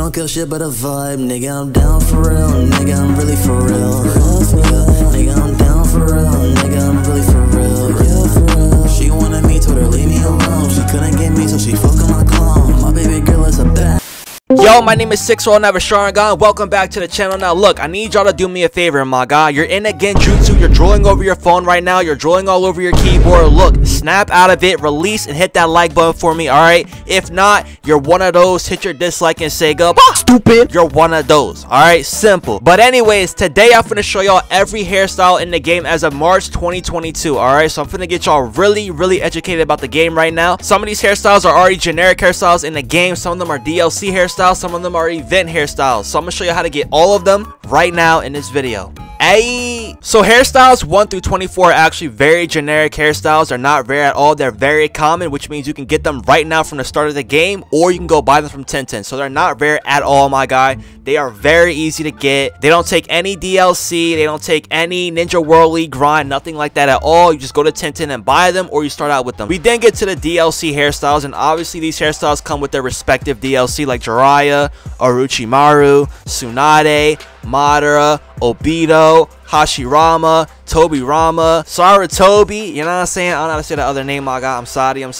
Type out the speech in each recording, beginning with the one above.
don't kill shit but a vibe, nigga, I'm down for real, nigga, I'm really for real, nigga, I'm down for real, nigga, I'm really for real, yeah, for real. She wanted me, told her leave me alone, she couldn't get me so she fucking my clone, my baby girl is a bad. Yo, my name is 6Roll Never Sharingan. Welcome back to the channel. Now look, I need y'all to do me a favor, my guy. You're in a genjutsu, you're drooling over your phone right now, you're drooling all over your keyboard. Look, snap out of it, release, and hit that like button for me, alright? If not, you're one of those, hit your dislike and say go, stupid. You're one of those, alright? Simple. But anyways, today I'm finna show y'all every hairstyle in the game as of March 2022, alright? So I'm finna get y'all really, really educated about the game right now. Some of these hairstyles are already generic hairstyles in the game, some of them are DLC hairstyles, some of them are event hairstyles, so I'm gonna show you how to get all of them right now in this video. Ayy. So hairstyles 1 through 24 are actually very generic hairstyles. They're not rare at all. They're very common, which means you can get them right now from the start of the game, or you can go buy them from 1010. So they're not rare at all, my guy. They are very easy to get. They don't take any DLC. They don't take any Ninja World League grind, nothing like that at all. You just go to 1010 and buy them, or you start out with them. We then get to the DLC hairstyles, and obviously these hairstyles come with their respective DLC, like Jiraiya, Orochimaru, Tsunade, Madara, Obito, Hashirama, Tobirama, Sarutobi, you know what I'm saying? I don't know how to say the other name I got. I'm sorry. I'm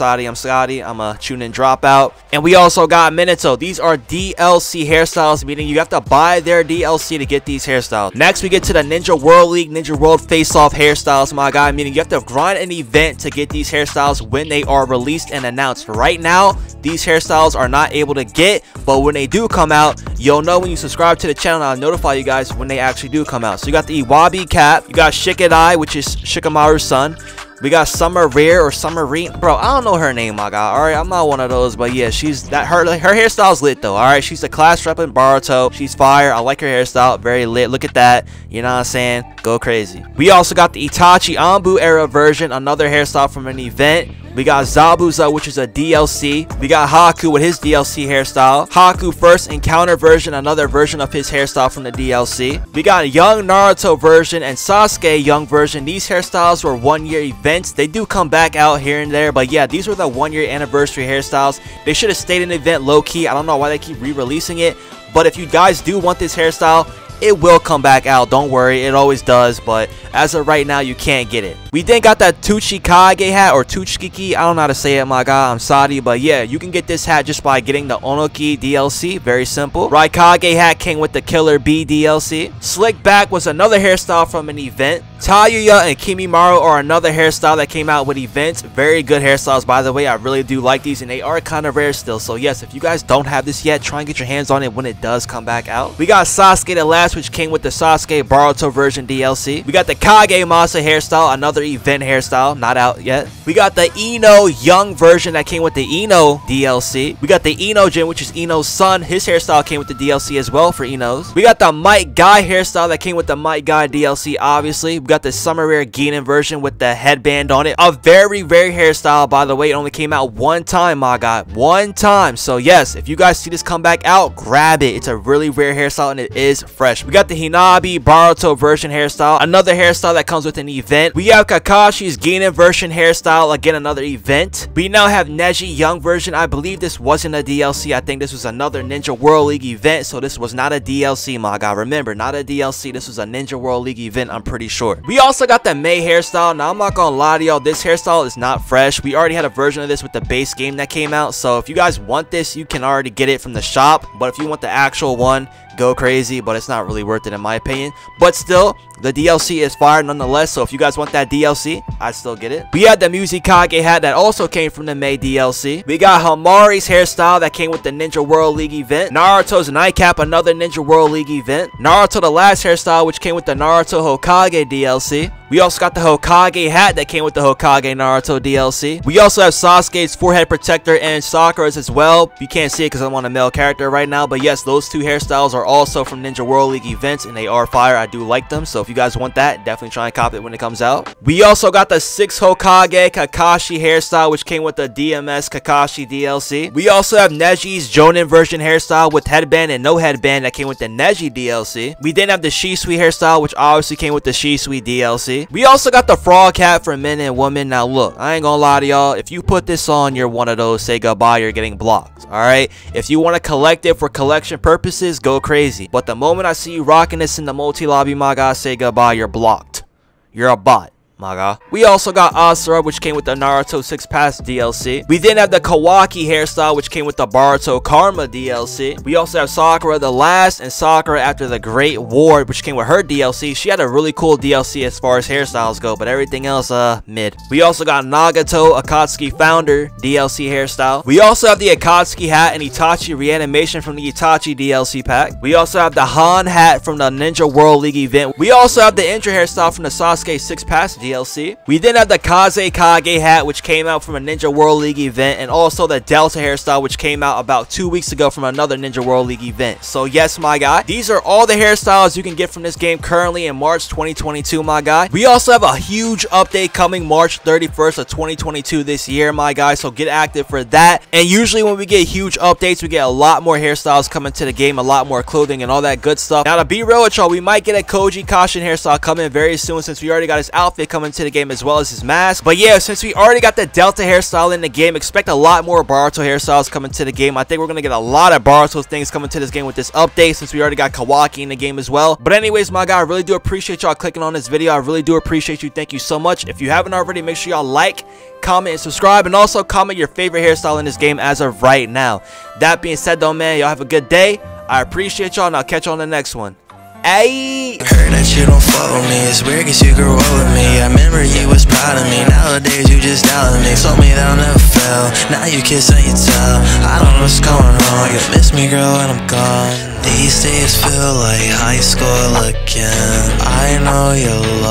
a tune-in dropout. And we also got Minato. These are DLC hairstyles, meaning you have to buy their DLC to get these hairstyles. Next, we get to the Ninja World League, Ninja World Face-Off hairstyles, my guy, meaning you have to grind an event to get these hairstyles when they are released and announced. Right now, these hairstyles are not able to get, but when they do come out, you'll know when you subscribe to the channel. I'll notify you guys when they actually do come out. So you got the Iwabi cap, you got Shikadai, which is Shikamaru's son. We got Sumire or Summerine. Bro, I don't know her name, my guy. Alright, I'm not one of those. But yeah, she's that her hairstyle's lit though. Alright, she's the class rep in Boruto. She's fire. I like her hairstyle. Very lit. Look at that. You know what I'm saying? Go crazy. We also got the Itachi Anbu era version, another hairstyle from an event. We got Zabuza, which is a DLC. We got Haku with his DLC hairstyle. Haku First Encounter version, another version of his hairstyle from the DLC. We got Young Naruto version and Sasuke Young version. These hairstyles were one-year events. They do come back out here and there, but yeah, these were the one-year anniversary hairstyles. They should have stayed an event low-key. I don't know why they keep re-releasing it, but if you guys do want this hairstyle, it will come back out, don't worry, it always does, but as of right now, you can't get it. We then got that Tsuchikage hat, or Tsuchikage, I don't know how to say it, my guy, I'm sorry, but yeah, you can get this hat just by getting the Onoki DLC, very simple. Raikage hat came with the Killer Bee DLC. Slick Back was another hairstyle from an event. Tayuya and Kimimaro are another hairstyle that came out with events. Very good hairstyles, by the way, I really do like these, and they are kind of rare still, so yes, if you guys don't have this yet, try and get your hands on it when it does come back out. We got Sasuke the Last, which came with the Sasuke Boruto version DLC. We got the Kagemasa hairstyle, another event hairstyle, not out yet. We got the Ino Young version that came with the Ino DLC. We got the Ino Jin, which is Ino's son. His hairstyle came with the DLC as well for Ino's. We got the Might Guy hairstyle that came with the Might Guy DLC, obviously. We got the Sumire Genin version with the headband on it. A very rare hairstyle, by the way. It only came out one time, my guy. One time. So yes, if you guys see this come back out, grab it. It's a really rare hairstyle and it is fresh. We got the Hinabi Boruto version hairstyle, another hairstyle that comes with an event. We have Kakashi's Genin version hairstyle, again, another event. We now have Neji Young version. I believe this wasn't a DLC. I think this was another Ninja World League event, so this was not a DLC, my guy. Remember, not a DLC. This was a Ninja World League event, I'm pretty sure. We also got the May hairstyle. Now, I'm not going to lie to y'all. This hairstyle is not fresh. We already had a version of this with the base game that came out, so if you guys want this, you can already get it from the shop, but if you want the actual one, go crazy, but it's not really worth it in my opinion. But still, the DLC is fire nonetheless, so if you guys want that DLC, I still get it. We had the Muzikage hat that also came from the May DLC. We got Hamari's hairstyle that came with the Ninja World League event. Naruto's nightcap, another Ninja World League event. Naruto the Last hairstyle, which came with the Naruto Hokage DLC. We also got the Hokage hat that came with the Hokage Naruto DLC. We also have Sasuke's forehead protector and Sakura's as well. You can't see it because I'm on a male character right now, but yes, those two hairstyles are also from Ninja World League events, and they are fire. I do like them, so if you guys want that, definitely try and cop it when it comes out. We also got the 6 Hokage Kakashi hairstyle, which came with the DMS Kakashi DLC. We also have Neji's Jonin version hairstyle with headband and no headband that came with the Neji DLC. We then have the Shisui hairstyle, which obviously came with the Shisui DLC. Tsunade. We also got the frog hat for men and women. Now look, I ain't gonna lie to y'all, if you put this on, you're one of those say goodbye, you're getting blocked. Alright, if you want to collect it for collection purposes, go crazy, but the moment I see you rocking this in the multi lobby, my guy, say goodbye, you're blocked, you're a bot. We also got Asura, which came with the Naruto 6-Pass DLC. We then have the Kawaki hairstyle, which came with the Boruto Karma DLC. We also have Sakura the Last and Sakura After the Great War, which came with her DLC. She had a really cool DLC as far as hairstyles go, but everything else, mid. We also got Nagato, Akatsuki Founder DLC hairstyle. We also have the Akatsuki hat and Itachi reanimation from the Itachi DLC pack. We also have the Han hat from the Ninja World League event. We also have the intro hairstyle from the Sasuke 6-Pass DLC. We then have the Kazekage hat, which came out from a Ninja World League event, and also the Delta hairstyle, which came out about 2 weeks ago from another Ninja World League event. So yes, my guy, these are all the hairstyles you can get from this game currently in March 2022, my guy. We also have a huge update coming March 31st of 2022 this year, my guy, so get active for that. And usually when we get huge updates, we get a lot more hairstyles coming to the game, a lot more clothing and all that good stuff. Now to be real with y'all, we might get a Koji Kashin hairstyle coming very soon, since we already got his outfit coming into the game as well as his mask. But yeah, since we already got the Delta hairstyle in the game, expect a lot more Boruto hairstyles coming to the game. I think we're gonna get a lot of Boruto things coming to this game with this update, since we already got Kawaki in the game as well. But anyways, my guy, I really do appreciate y'all clicking on this video. I really do appreciate you. Thank you so much. If you haven't already, make sure y'all like, comment, and subscribe, and also comment your favorite hairstyle in this game as of right now. That being said though, man, y'all have a good day. I appreciate y'all, and I'll catch y'all on the next one. Ayy. Heard that you don't follow me. It's weird cause you grew old with me. I remember you was proud of me. Nowadays you just doubted me. Told me that I'll never fail. Now you kiss and you tell. I don't know what's going on. You miss me girl when I'm gone. These days feel like high school again. I know you love